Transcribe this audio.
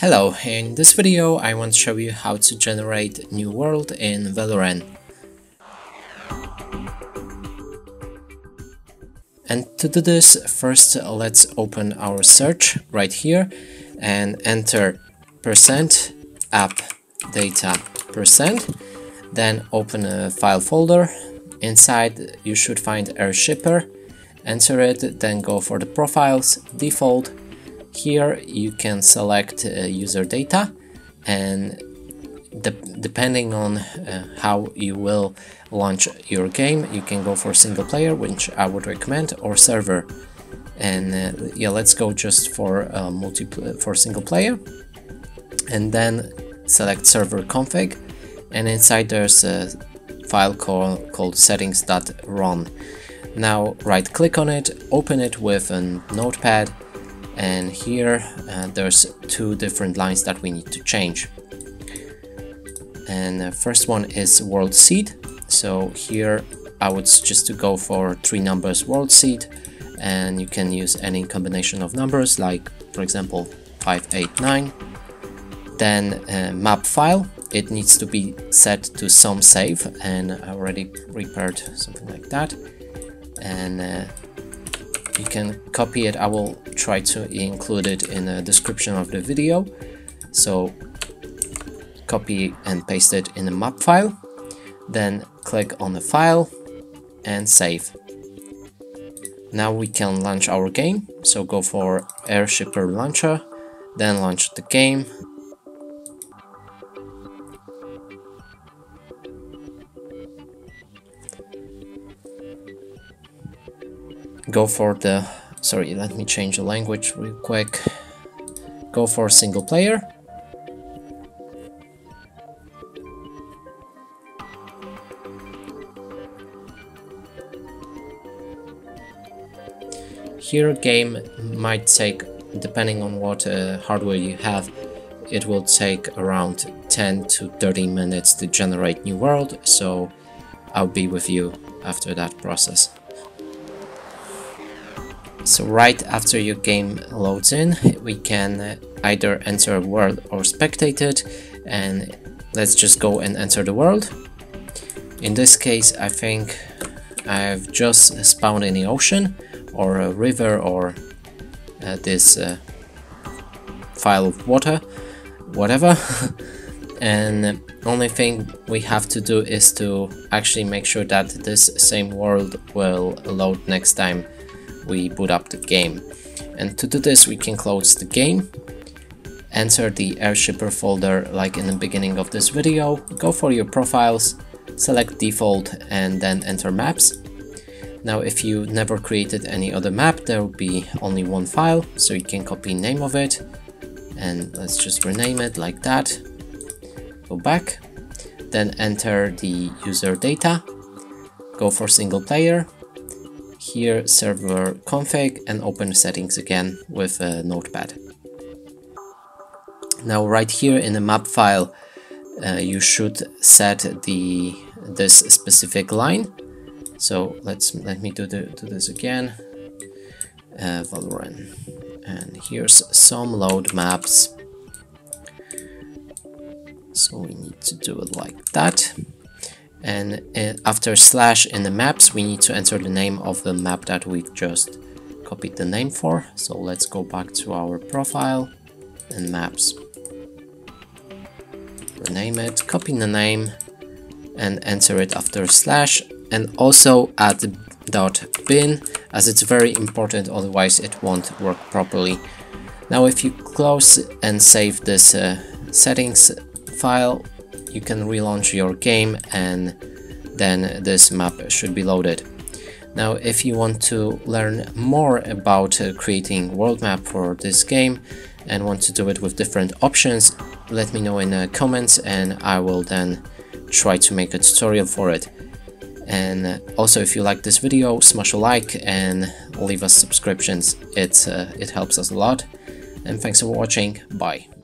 Hello, in this video I want to show you how to generate new world in Veloren. And to do this, first let's open our search right here and enter %appdata%, then open a file folder. Inside you should find Airshipper, enter it, then go for the profiles, default. Here you can select user data, and depending on how you will launch your game, you can go for single player, which I would recommend, or server. And yeah, let's go just for single player, and then select server config, and inside there's a file called settings.run. Now right click on it, open it with a notepad, and here there's two different lines that we need to change. And the first one is world seed, so here I would suggest to go for 3 numbers world seed, and you can use any combination of numbers, like for example 5, 8, 9. Then map file, it needs to be set to some save, and I already prepared something like that. And you can copy it. I will try to include it in the description of the video. So copy and paste it in the map file, then click on the file and save. Now we can launch our game, so go for Airshipper launcher, then launch the game. Go for the, sorry, let me change the language real quick. Go for single player. Here game might take, depending on what hardware you have, it will take around 10 to 30 minutes to generate new world, so I'll be with you after that process. So right after your game loads in, we can either enter a world or spectate it, and let's just go and enter the world. In this case, I think I've just spawned in the ocean or a river, or this file of water, whatever. And only thing we have to do is to actually make sure that this same world will load next time we boot up the game. And to do this, we can close the game, enter the Airshipper folder like in the beginning of this video, go for your profiles, select default, and then enter maps. Now if you never created any other map, there will be only one file, so you can copy the name of it, and let's just rename it like that. Go back, then enter the user data, go for single player, here server config, and open settings again with a notepad. Now right here in the map file, you should set this specific line. So let me do this again. Veloren, and here's some load maps. So we need to do it like that. And after slash in the maps, we need to enter the name of the map that we've just copied the name for. So let's go back to our profile and maps, rename it, copy the name, and enter it after slash, and also add .bin, as it's very important, otherwise it won't work properly. Now if you close and save this settings file, you can relaunch your game, and then this map should be loaded. Now if you want to learn more about creating world map for this game and want to do it with different options, let me know in the comments, and I will then try to make a tutorial for it. And also, if you like this video, smash a like and leave us subscriptions. It helps us a lot. And thanks for watching. Bye.